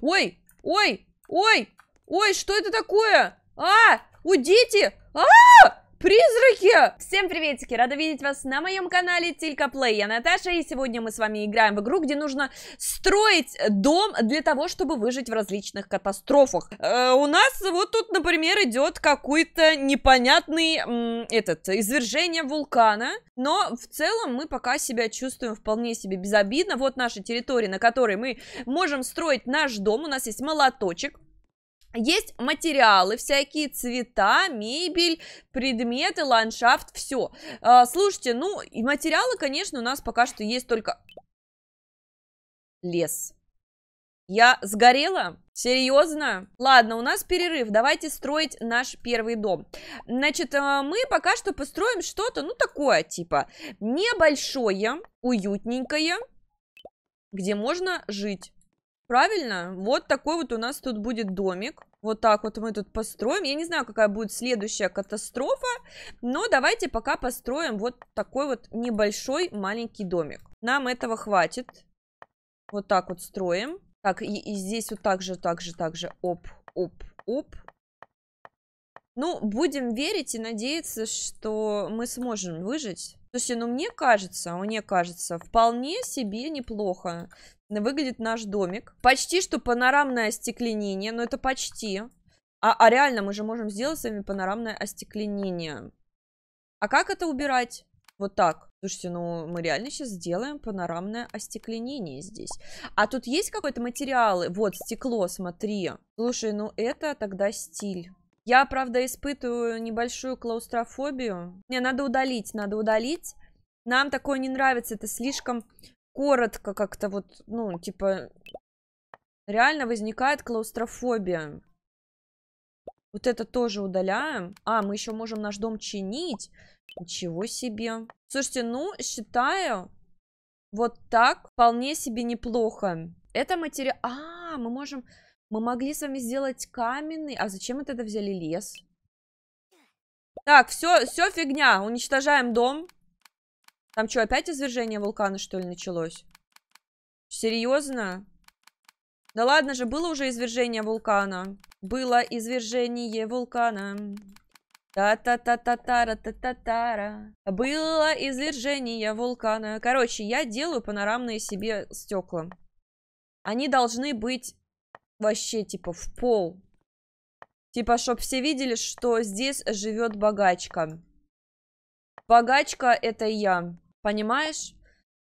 Ой, ой, ой, ой, что это такое? А, уйдите! А-а-а! Призраки! Всем приветики! Рада видеть вас на моем канале Тилька Плей. Я Наташа, и сегодня мы с вами играем в игру, где нужно строить дом для того, чтобы выжить в различных катастрофах. У нас вот тут, например, идет какой-то непонятный извержение вулкана. Но в целом мы пока себя чувствуем вполне себе безобидно. Вот наша территория, на которой мы можем строить наш дом. У нас есть молоточек. Есть материалы всякие, цвета, мебель, предметы, ландшафт, все. Слушайте, ну, и материалы, конечно, у нас пока что есть только лес. Я сгорела? Серьезно? Ладно, у нас перерыв, давайте строить наш первый дом. Значит, мы пока что построим что-то, ну, такое, типа, небольшое, уютненькое, где можно жить. Правильно? Вот такой вот у нас тут будет домик. Вот так вот мы тут построим. Я не знаю, какая будет следующая катастрофа, но давайте пока построим вот такой вот небольшой маленький домик. Нам этого хватит. Вот так вот строим. Так, и здесь вот так же. Оп, оп, оп. Ну, будем верить и надеяться, что мы сможем выжить. Слушайте, ну мне кажется, вполне себе неплохо выглядит наш домик. Почти что панорамное остекленение, но это почти. А реально мы же можем сделать с вами панорамное остекленение. А как это убирать? Вот так. Слушайте, ну мы реально сейчас сделаем панорамное остекленение здесь. А тут есть какой-то материал? Вот стекло, смотри. Слушай, ну это тогда стиль. Я, правда, испытываю небольшую клаустрофобию. Мне надо удалить. Нам такое не нравится, это слишком коротко как-то вот, ну, типа, реально возникает клаустрофобия. Вот это тоже удаляем. А, мы еще можем наш дом чинить. Ничего себе. Слушайте, ну, считаю, вот так вполне себе неплохо. Это материал... А, мы можем... Мы могли с вами сделать каменный... А зачем мы тогда взяли лес? Так, все фигня. Уничтожаем дом. Там что, опять извержение вулкана, что ли, началось? Серьезно? Да ладно же, было уже извержение вулкана. Было извержение вулкана. Та-та-та-та-та-ра-та-та-та-ра. Было извержение вулкана. Короче, я делаю панорамные себе стекла. Они должны быть... Вообще, типа, в пол. Типа, чтоб все видели, что здесь живет богачка. Богачка это я. Понимаешь?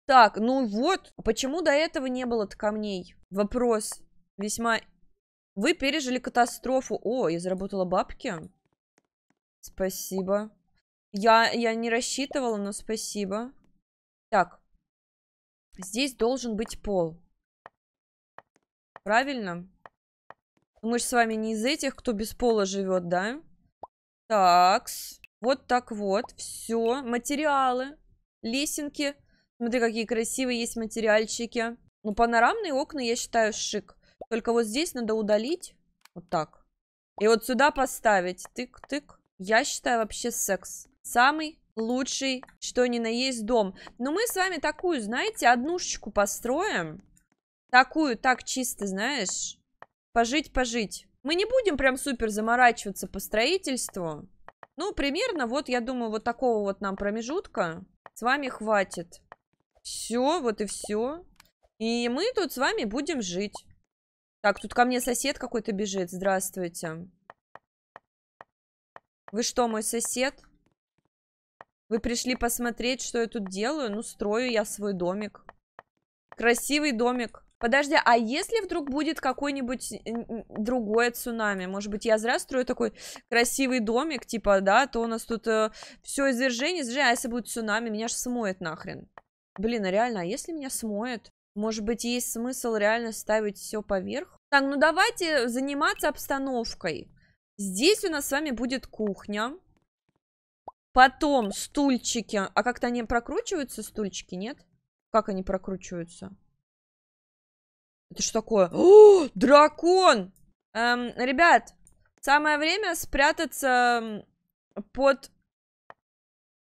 Так, ну вот. Почему до этого не было-то камней? Вопрос весьма... Вы пережили катастрофу. О, я заработала бабки. Спасибо. Я не рассчитывала, но спасибо. Так. Здесь должен быть пол. Правильно? Мы же с вами не из этих, кто без пола живет, да? Такс. Вот так вот. Все. Материалы. Лесенки. Смотри, какие красивые есть материальчики. Ну, панорамные окна, я считаю, шик. Только вот здесь надо удалить. Вот так. И вот сюда поставить. Тык-тык. Я считаю, вообще секс. Самый лучший, что ни на есть, дом. Но мы с вами такую, знаете, однушечку построим. Такую, так чисто, знаешь, пожить. Мы не будем прям супер заморачиваться по строительству. Ну, примерно, вот, я думаю, вот такого вот нам промежутка с вами хватит. Все, вот и все. И мы тут с вами будем жить. Так, тут ко мне сосед какой-то бежит. Здравствуйте. Вы что, мой сосед? Вы пришли посмотреть, что я тут делаю? Ну, строю я свой домик. Красивый домик. Подожди, а если вдруг будет какой-нибудь другое цунами? Может быть, я зря строю такой красивый домик, типа, да, то у нас тут все извержение, а если будет цунами, меня ж смоет нахрен. Блин, а реально, а если меня смоет? Может быть, есть смысл реально ставить все поверх? Так, ну давайте заниматься обстановкой. Здесь у нас с вами будет кухня. Потом стульчики. А как-то они прокручиваются, стульчики, нет? Как они прокручиваются? Это что такое? О, дракон! Ребят, самое время спрятаться под...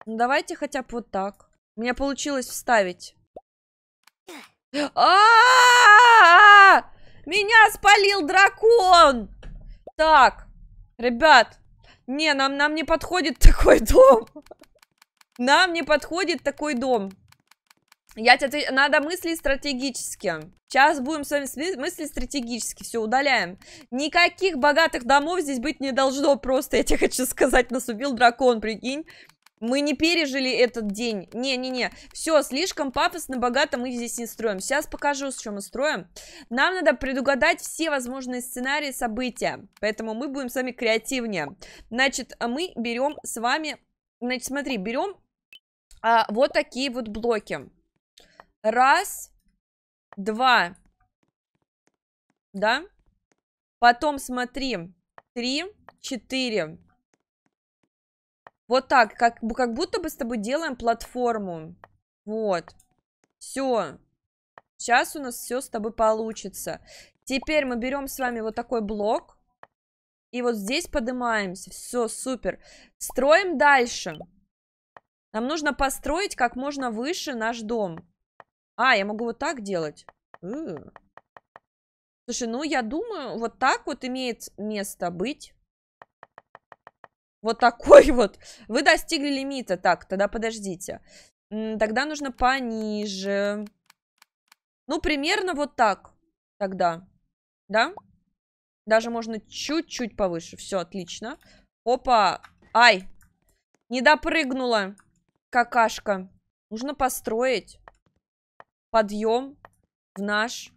Ну, давайте хотя бы вот так. У меня получилось вставить. Меня спалил дракон! Так, ребят, не, нам не подходит такой дом. Нам не подходит такой дом. Я тебе отвечаю, надо мыслить стратегически. Сейчас будем с вами мыслить стратегически. Все, удаляем. Никаких богатых домов здесь быть не должно. Просто, я тебе хочу сказать, нас убил дракон, прикинь. Мы не пережили этот день. Не-не-не. Все, слишком пафосно, богато мы здесь не строим. Сейчас покажу, с чем мы строим. Нам надо предугадать все возможные сценарии события. Поэтому мы будем с вами креативнее. Значит, мы берем с вами... Значит, смотри, берем вот такие вот блоки. Раз, два. Да? Потом, смотри, три, четыре. Вот так, как будто бы с тобой делаем платформу. Вот. Все. Сейчас у нас все с тобой получится. Теперь мы берем с вами вот такой блок. И вот здесь поднимаемся. Все, супер. Строим дальше. Нам нужно построить как можно выше наш дом. А, я могу вот так делать. Слушай, ну я думаю, вот так вот имеет место быть. Вот такой вот. Вы достигли лимита. Так, тогда подождите. Тогда нужно пониже. Ну, примерно вот так. Тогда. Да? Даже можно чуть-чуть повыше. Все, отлично. Опа. Ай. Не допрыгнула. Какашка. Нужно построить подъем в наш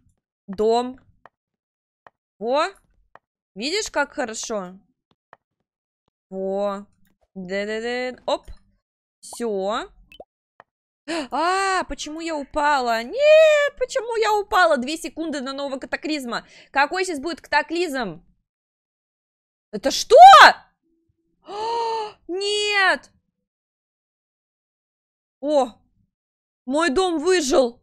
дом. Во. Видишь, как хорошо? Во. Оп. Все. А, почему я упала? Нет, почему я упала? 2 секунды до нового катаклизма. Какой сейчас будет катаклизм? Это что? Нет. О, мой дом выжил.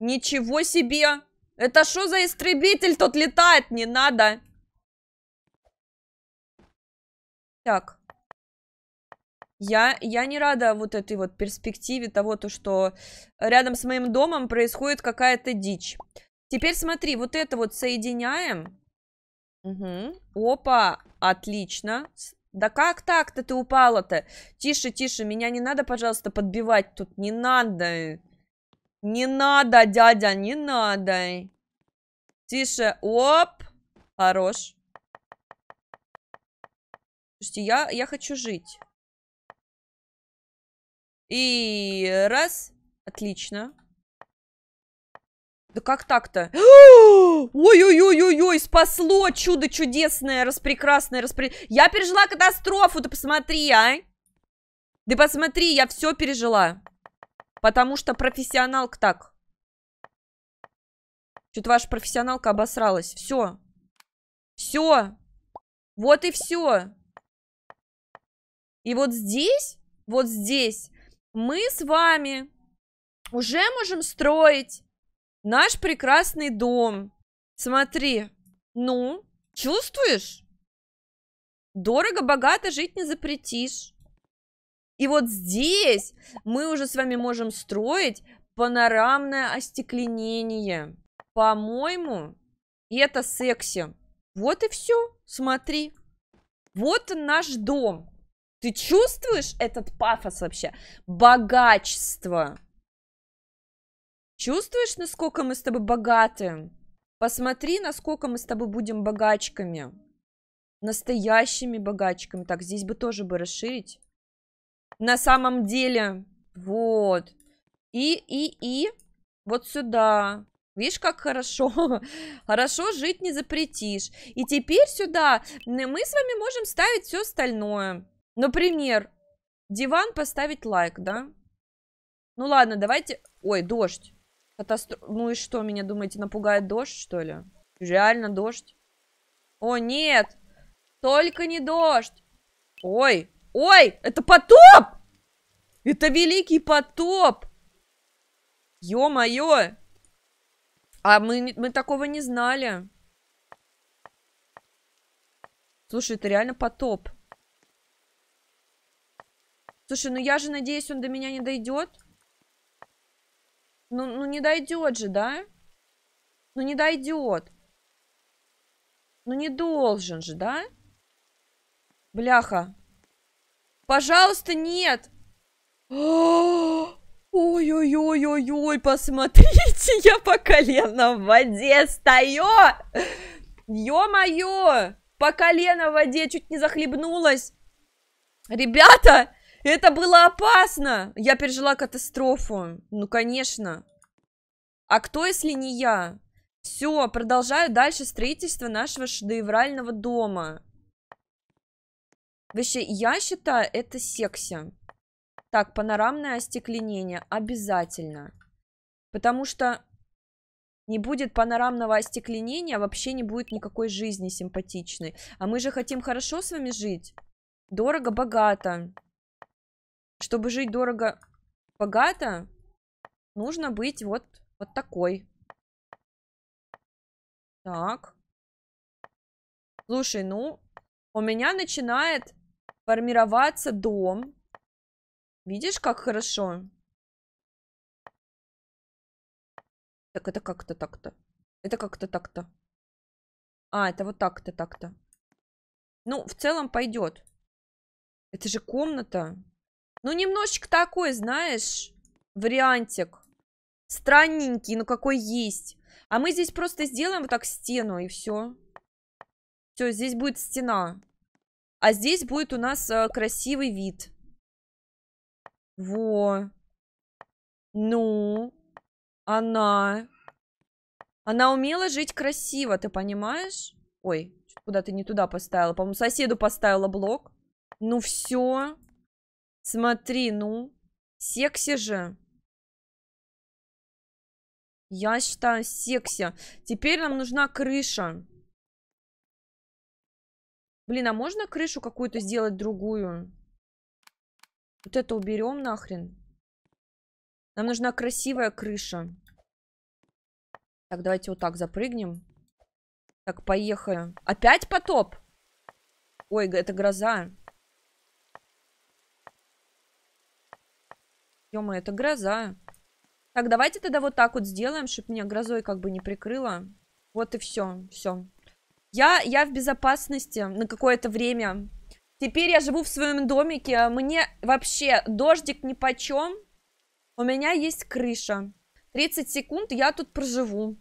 Ничего себе. Это что за истребитель тут летает? Не надо. Так, я не рада вот этой вот перспективе того, то, что рядом с моим домом происходит какая-то дичь. Теперь смотри, вот это вот соединяем. Угу. Опа, отлично. Да как так-то ты упала-то? Тише, тише, меня не надо, пожалуйста, подбивать тут. Не надо. Не надо, дядя, не надо. Тише, оп, хорош. Слушайте, я хочу жить. И раз. Отлично. Да как так-то? Ой-ой-ой-ой-ой, спасло! Чудо чудесное, распрекрасное, Я пережила катастрофу, ты посмотри, а! Ты посмотри, я все пережила. Потому что профессионалка так. Что-то ваша профессионалка обосралась. Все. Все. Вот и все. И вот здесь мы с вами уже можем строить наш прекрасный дом. Смотри, ну, чувствуешь? Дорого-богато жить не запретишь. И вот здесь мы уже с вами можем строить панорамное остекленение. По-моему, это секси. Вот и все, смотри. Вот наш дом. Ты чувствуешь этот пафос вообще? Богачество. Чувствуешь, насколько мы с тобой богаты? Посмотри, насколько мы с тобой будем богачками. Настоящими богачками. Так, здесь бы тоже бы расширить. На самом деле. Вот. И. Вот сюда. Видишь, как хорошо. Хорошо жить не запретишь. И теперь сюда мы с вами можем ставить все остальное. Например, диван поставить лайк, да? Ну ладно, давайте... Ой, дождь. Ну и что, меня, думаете, напугает дождь, что ли? Реально дождь? О, нет! Только не дождь! Ой! Ой! Это потоп! Это великий потоп! Ё-моё! А мы такого не знали. Слушай, это реально потоп. Слушай, ну я же надеюсь, он до меня не дойдет. Ну не дойдет же, да? Ну не дойдет. Ну не должен же, да? Бляха. Пожалуйста, нет. Ой-ой-ой-ой-ой, посмотрите, я по колено в воде стою. Ё-моё, по колено в воде, чуть не захлебнулась. Ребята, это было опасно. Я пережила катастрофу. Ну, конечно. А кто, если не я? Все, продолжаю дальше строительство нашего шедеврального дома. Вообще, я считаю, это секси. Так, панорамное остекленение обязательно. Потому что не будет панорамного остекленения, вообще не будет никакой жизни симпатичной. А мы же хотим хорошо с вами жить. Дорого-богато. Чтобы жить дорого-богато, нужно быть вот такой. Так. Слушай, ну, у меня начинает формироваться дом. Видишь, как хорошо? Так, это как-то так-то. Это как-то так-то. А, это вот так-то так-то. Ну, в целом пойдет. Это же комната. Ну, немножечко такой, знаешь, вариантик. Странненький, но какой есть. А мы здесь просто сделаем вот так стену, и все. Все, здесь будет стена. А здесь будет у нас красивый вид. Во. Ну. Она. Она умела жить красиво, ты понимаешь? Ой, куда-то не туда поставила. По-моему, соседу поставила блок. Ну все. Смотри, ну. Секси же. Я считаю, секси. Теперь нам нужна крыша. Блин, а можно крышу какую-то сделать другую? Вот это уберем нахрен. Нам нужна красивая крыша. Так, давайте вот так запрыгнем. Так, поехали. Опять потоп? Ой, это гроза. Ё-моё, это гроза. Так, давайте тогда вот так вот сделаем, чтобы меня грозой как бы не прикрыло. Вот и все, все. Я в безопасности на какое-то время. Теперь я живу в своем домике, мне вообще дождик нипочем, у меня есть крыша, 30 секунд я тут проживу.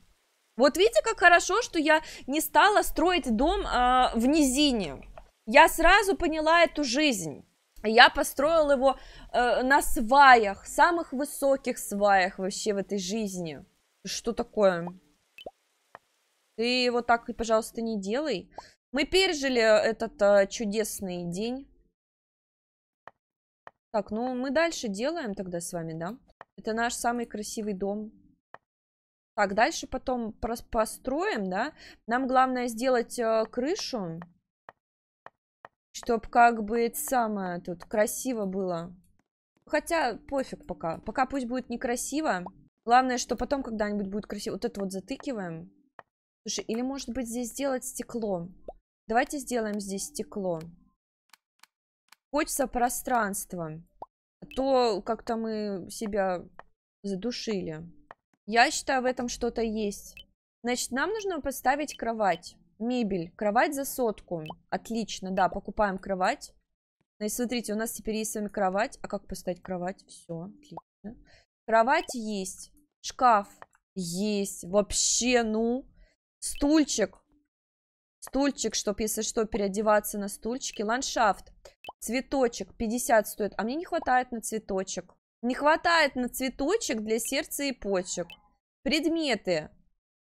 Вот видите, как хорошо, что я не стала строить дом в низине, я сразу поняла эту жизнь, я построила его на сваях, самых высоких сваях вообще в этой жизни. Что такое? Ты вот так, пожалуйста, не делай. Мы пережили этот чудесный день. Так, ну мы дальше делаем тогда с вами, да? Это наш самый красивый дом. Так, дальше потом построим, да? Нам главное сделать крышу, чтобы как бы это самое тут красиво было. Хотя пофиг пока. Пока пусть будет некрасиво. Главное, что потом когда-нибудь будет красиво. Вот это вот затыкиваем. Слушай, или может быть здесь сделать стекло? Давайте сделаем здесь стекло. Хочется пространства. А то как-то мы себя задушили. Я считаю, в этом что-то есть. Значит, нам нужно поставить кровать. Мебель. Кровать за 100. Отлично, да, покупаем кровать. Ну и смотрите, у нас теперь есть с вами кровать. А как поставить кровать? Все, отлично. Кровать есть. Шкаф есть. Вообще, ну. Стульчик. Стульчик, чтобы, если что, переодеваться на стульчике. Ландшафт. Цветочек. 50 стоит. А мне не хватает на цветочек. Не хватает на цветочек для сердца и почек. Предметы.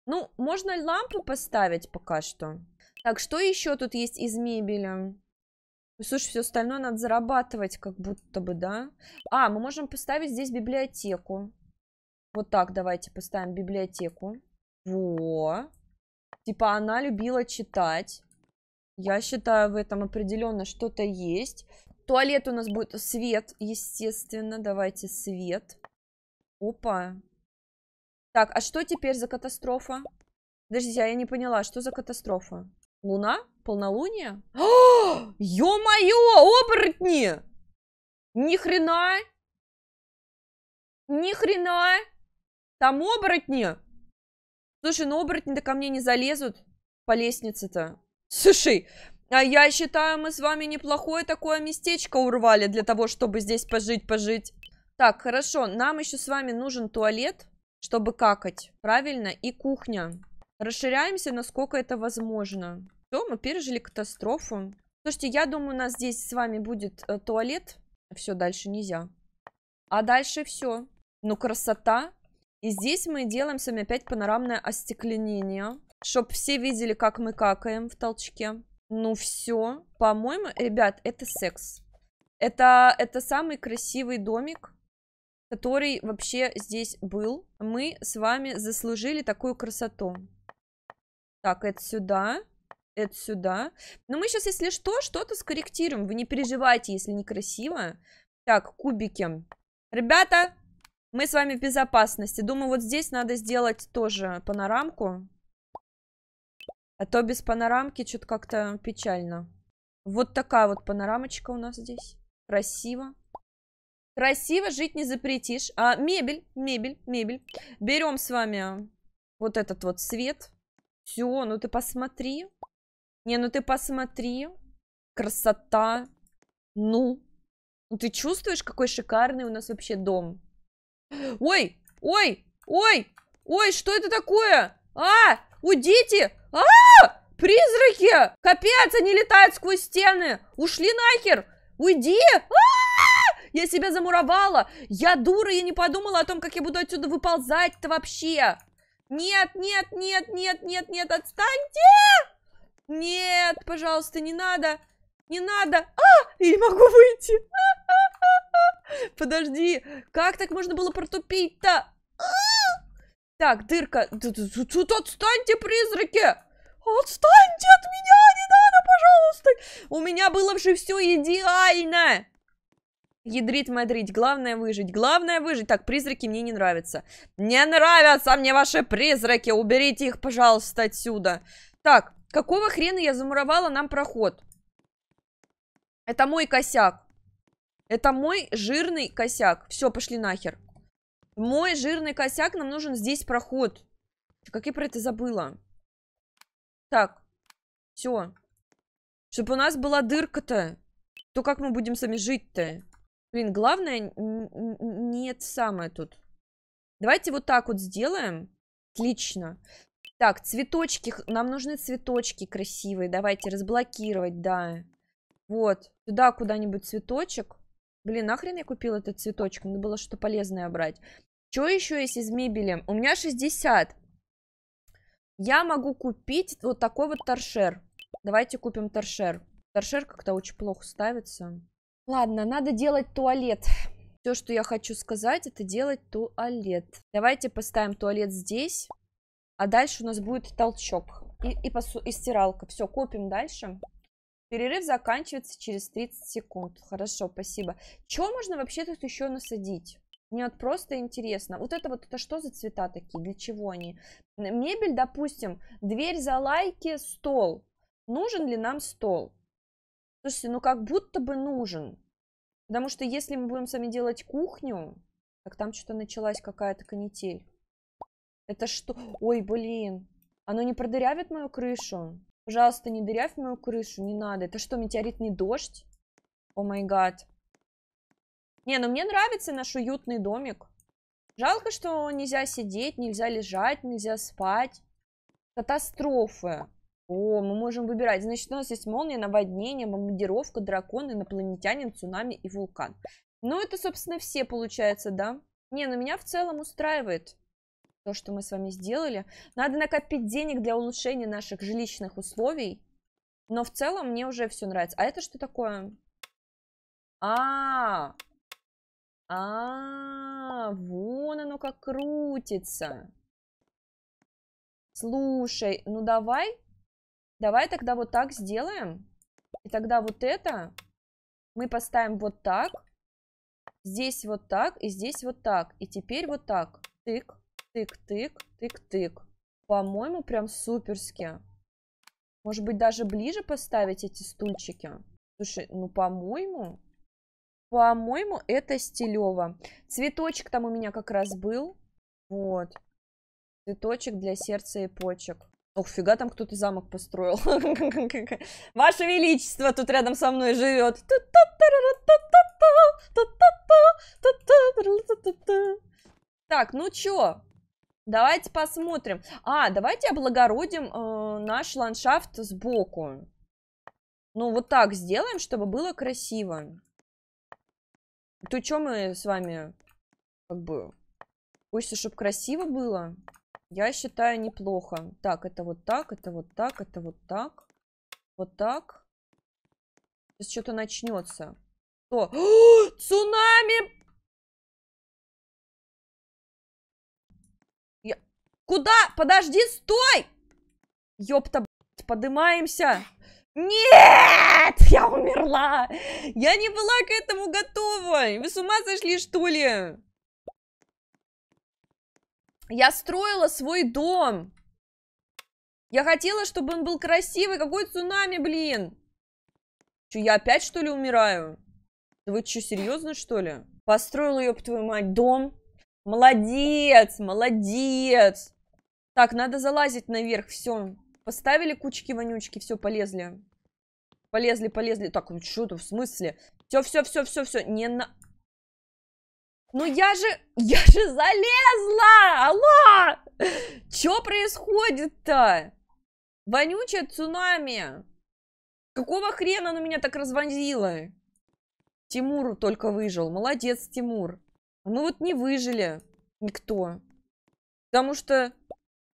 Ну, можно лампу поставить пока что. Так, что еще тут есть из мебели? Слушай, все остальное надо зарабатывать, как будто бы, да? А, мы можем поставить здесь библиотеку. Вот так давайте поставим библиотеку. Во. Типа она любила читать. Я считаю, в этом определенно что-то есть. Туалет у нас будет. Свет, естественно. Давайте свет. Опа. Так, а что теперь за катастрофа? Подождите, я не поняла, что за катастрофа? Луна? Полнолуние? Ё-моё, оборотни! Ни хрена! Ни хрена! Там оборотни! Слушай, ну оборотни-то ко мне не залезут по лестнице-то. Слушай, а я считаю, мы с вами неплохое такое местечко урвали для того, чтобы здесь пожить. Так, хорошо, нам еще с вами нужен туалет, чтобы какать, правильно, и кухня. Расширяемся, насколько это возможно. Все, мы пережили катастрофу. Слушайте, я думаю, у нас здесь с вами будет туалет. Все, дальше нельзя. А дальше все. Ну, красота. И здесь мы делаем с вами опять панорамное остекленение, чтобы все видели, как мы какаем в толчке. Ну, все. По-моему, ребят, это секс. Это самый красивый домик, который вообще здесь был. Мы с вами заслужили такую красоту. Так, это сюда. Это сюда. Но мы сейчас, если что, что-то скорректируем. Вы не переживайте, если некрасиво. Так, кубики. Ребята, мы с вами в безопасности. Думаю, вот здесь надо сделать тоже панорамку. А то без панорамки что-то как-то печально. Вот такая вот панорамочка у нас здесь. Красиво. Красиво жить не запретишь. А, мебель. Берем с вами вот этот вот свет. Все, ну ты посмотри. Не, ну ты посмотри. Красота. Ну ты чувствуешь, какой шикарный у нас вообще дом? Ой, ой, ой, ой, что это такое? А, уйдите! А, призраки! Капец, они летают сквозь стены! Ушли нахер! Уйди! Я себя замуровала! Я дура, я не подумала о том, как я буду отсюда выползать-то вообще! Нет, отстаньте! Нет, пожалуйста, не надо! Не надо! А, я не могу выйти! Подожди, как так можно было протупить-то? Так, дырка. Тут отстаньте, призраки! Отстаньте от меня! Не надо, пожалуйста! У меня было же все идеально! Ядрить-мадрить. Главное выжить. Главное выжить. Так, призраки мне не нравятся. Не нравятся мне ваши призраки! Уберите их, пожалуйста, отсюда. Так, какого хрена я замуровала нам проход? Это мой косяк. Это мой жирный косяк. Все, пошли нахер. Мой жирный косяк, нам нужен здесь проход. Как я про это забыла. Так, все. Чтобы у нас была дырка-то. То как мы будем сами жить-то? Блин, главное, нет самое тут. Давайте вот так вот сделаем. Отлично. Так, цветочки. Нам нужны цветочки красивые. Давайте разблокировать, да. Вот, сюда куда-нибудь цветочек. Блин, нахрен я купила этот цветочек? Надо было что-то полезное брать. Что еще есть из мебели? У меня 60. Я могу купить вот такой вот торшер. Давайте купим торшер. Торшер как-то очень плохо ставится. Ладно, надо делать туалет. Все, что я хочу сказать, это делать туалет. Давайте поставим туалет здесь. А дальше у нас будет толчок. И стиралка. Все, копим дальше. Перерыв заканчивается через 30 секунд. Хорошо, спасибо. Чего можно вообще тут еще насадить? Мне вот просто интересно. Вот это что за цвета такие? Для чего они? Мебель, допустим, дверь, залайки, стол. Нужен ли нам стол? Слушайте, ну как будто бы нужен. Потому что если мы будем сами делать кухню, так там что-то началась какая-то канитель. Это что? Ой, блин. Оно не продырявит мою крышу? Пожалуйста, не дырявь мою крышу, не надо. Это что, метеоритный дождь? О май гад. Не, ну мне нравится наш уютный домик. Жалко, что нельзя сидеть, нельзя лежать, нельзя спать. Катастрофы. О, мы можем выбирать. Значит, у нас есть молния, наводнение, бомбардировка, дракон, инопланетянин, цунами и вулкан. Ну, это, собственно, все получается, да? Не, ну меня в целом устраивает то, что мы с вами сделали. Надо накопить денег для улучшения наших жилищных условий. Но в целом мне уже все нравится. А это что такое? Вон оно как крутится. Слушай, ну давай. Давай тогда вот так сделаем. И тогда вот это мы поставим вот так. Здесь вот так. И здесь вот так. И теперь вот так. Тык. Тык-тык. По-моему, прям суперски. Может быть, даже ближе поставить эти стульчики? Слушай, ну, по-моему... По-моему, это стилево. Цветочек там у меня как раз был. Вот. Цветочек для сердца и почек. Ох, фига, там кто-то замок построил. Ваше Величество тут рядом со мной живет. Так, ну чё? Давайте посмотрим. А, давайте облагородим наш ландшафт сбоку. Ну, вот так сделаем, чтобы было красиво. То, чё мы с вами, как бы... Хочется, чтобы красиво было. Я считаю, неплохо. Так, это вот так, это вот так, это вот так. Вот так. Сейчас что-то начнется. О! О! Цунами! Я... Куда? Подожди, стой! Ёпта, блядь, поднимаемся. Нет! Я умерла! Я не была к этому готова! Вы с ума сошли, что ли? Я строила свой дом. Я хотела, чтобы он был красивый. Какой цунами, блин? Че, я опять, что ли, умираю? Да вы че, серьезно, что ли? Построила, ёб твою мать, дом. Молодец, молодец. Так, надо залазить наверх, все. Поставили кучки-вонючки, все, полезли. Полезли, полезли. Так, ну что-то, в смысле? Все, все, все, все, все. Не на... Ну я же залезла! Алло! Чё происходит-то? Вонючая цунами. Какого хрена она меня так развозила? Тимур только выжил. Молодец, Тимур. Мы вот не выжили никто. Потому что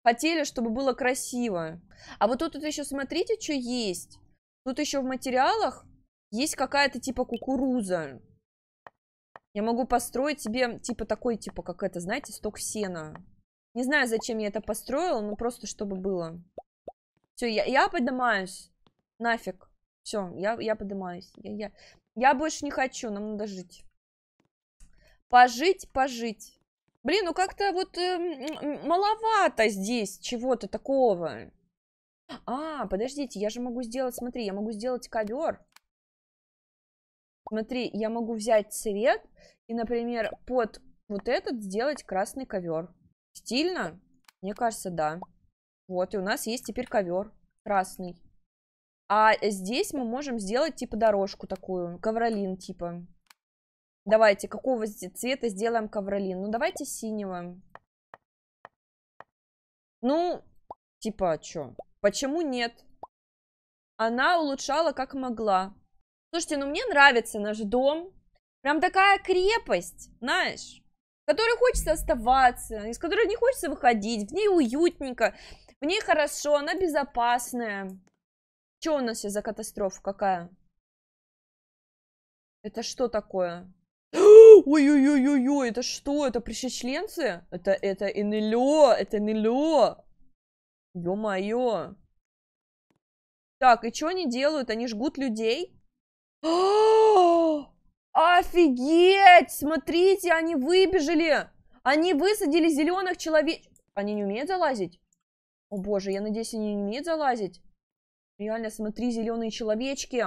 хотели, чтобы было красиво. А вот тут еще смотрите, что есть. Тут еще в материалах есть какая-то типа кукуруза. Я могу построить себе, типа, такой, типа, как это, знаете, сток сена. Не знаю, зачем я это построила, но просто чтобы было. Все, я поднимаюсь. Нафиг. Все, я поднимаюсь. Я больше не хочу, нам надо жить. Пожить, пожить. Блин, ну как-то вот маловато здесь чего-то такого. А, подождите, я же могу сделать, смотри, я могу сделать ковер. Смотри, я могу взять цвет и, например, под вот этот сделать красный ковер. Стильно? Мне кажется, да. Вот, и у нас есть теперь ковер красный. А здесь мы можем сделать, типа, дорожку такую, ковролин, типа. Давайте, какого цвета сделаем ковролин? Ну, давайте синего. Ну, типа, чё? Почему нет? Она улучшала, как могла. Слушайте, ну мне нравится наш дом. Прям такая крепость, знаешь, в которой хочется оставаться, из которой не хочется выходить. В ней уютненько, в ней хорошо, она безопасная. Что у нас сейчас за катастрофа какая? Это что такое? Ой-ой-ой-ой-ой, это что? Это пришечленцы? Это НЛО, это НЛО. Ё-моё. Так, и что они делают? Они жгут людей? Офигеть! Смотрите, они выбежали! Они высадили зеленых человек. Они не умеют залазить? О боже, я надеюсь, они не умеют залазить. Реально, смотри, зеленые человечки.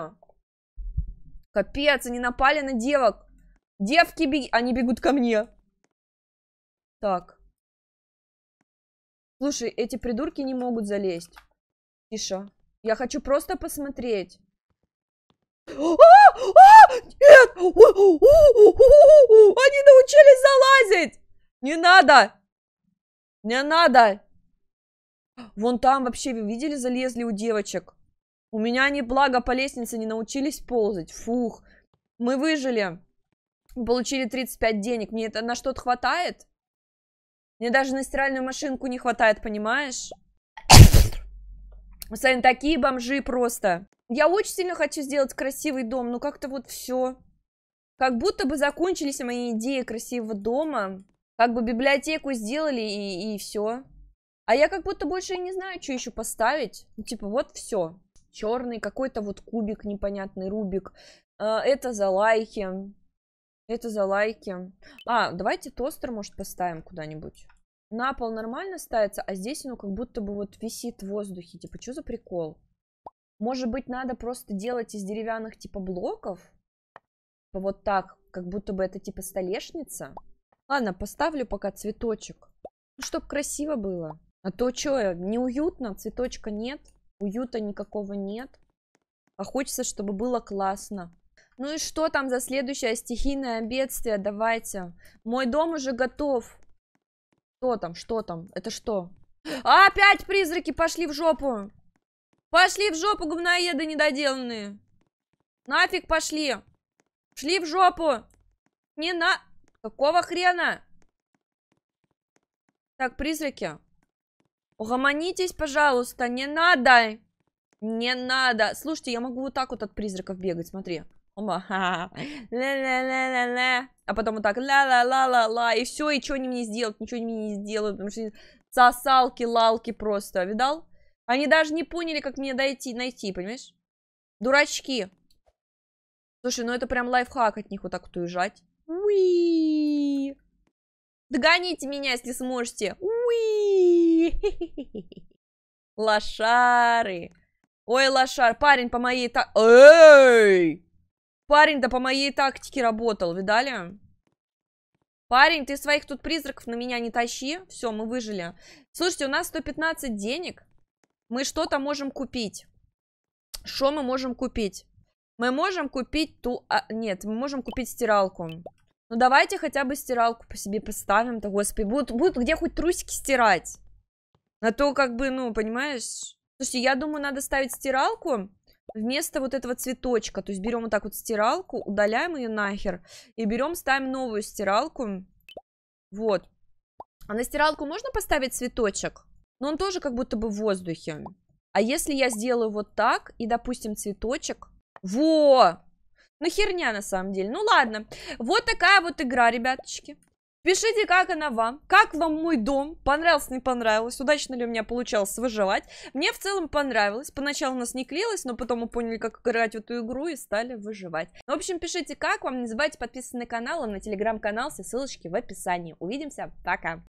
Капец, они напали на девок. Девки, они бегут ко мне. Так. Слушай, эти придурки не могут залезть. Тише. Я хочу просто посмотреть. Нет! Они научились залазить! Не надо! Не надо! Вон там вообще, вы видели, залезли у девочек. У меня они, благо, по лестнице не научились ползать. Фух. Мы выжили. Получили 35 денег. Мне это на что-то хватает? Мне даже на стиральную машинку не хватает, понимаешь? Мы с вами такие бомжи просто. Я очень сильно хочу сделать красивый дом, но как-то вот все. Как будто бы закончились мои идеи красивого дома. Как бы библиотеку сделали и все. А я как будто больше и не знаю, что еще поставить. Ну, типа, вот все. Черный какой-то вот кубик непонятный, рубик. Это за лайки. Это за лайки. А, давайте тостер, может, поставим куда-нибудь. На пол нормально ставится, а здесь оно как будто бы вот висит в воздухе. Типа, что за прикол? Может быть, надо просто делать из деревянных типа блоков? Вот так, как будто бы это типа столешница. Ладно, поставлю пока цветочек. Ну, чтоб красиво было. А то что, неуютно, цветочка нет, уюта никакого нет. А хочется, чтобы было классно. Ну и что там за следующее стихийное бедствие? Давайте. Мой дом уже готов. Что там, что там? Это что? А, опять призраки пошли в жопу. Пошли в жопу, говноеды недоделанные. Нафиг пошли. Шли в жопу. Не на... Какого хрена? Так, призраки. Угомонитесь, пожалуйста. Не надо. Не надо. Слушайте, я могу вот так вот от призраков бегать, смотри. А потом вот так ла-ла-ла-ла-ла. И все, и что они мне сделают? Ничего они мне не сделают. Потому что сосалки, лалки просто. Видал? Они даже не поняли, как мне найти, понимаешь? Дурачки. Слушай, ну это прям лайфхак от них вот так вот уезжать. Уи! Догоните меня, если сможете. Уи! Лошары. Ой, лошар. Парень по моей тактике... Эй! Парень-то по моей тактике работал, видали? Парень, ты своих тут призраков на меня не тащи. Все, мы выжили. Слушайте, у нас 115 денег. Мы что-то можем купить. Что мы можем купить? Мы можем купить Нет, мы можем купить стиралку. Ну, давайте хотя бы стиралку по себе поставим-то, господи. Будут где хоть трусики стирать. А то как бы, ну, понимаешь? Слушайте, я думаю, надо ставить стиралку вместо вот этого цветочка. То есть берем вот так вот стиралку, удаляем ее нахер. И берем, ставим новую стиралку. Вот. А на стиралку можно поставить цветочек? Но он тоже как будто бы в воздухе. А если я сделаю вот так и, допустим, цветочек... Во! Ну херня на самом деле. Ну ладно. Вот такая вот игра, ребяточки. Пишите, как она вам. Как вам мой дом? Понравилось, не понравилось? Удачно ли у меня получалось выживать? Мне в целом понравилось. Поначалу у нас не клеилось, но потом мы поняли, как играть в эту игру и стали выживать. В общем, пишите, как вам. Не забывайте подписываться на канал, а на телеграм-канал. Все ссылочки в описании. Увидимся. Пока.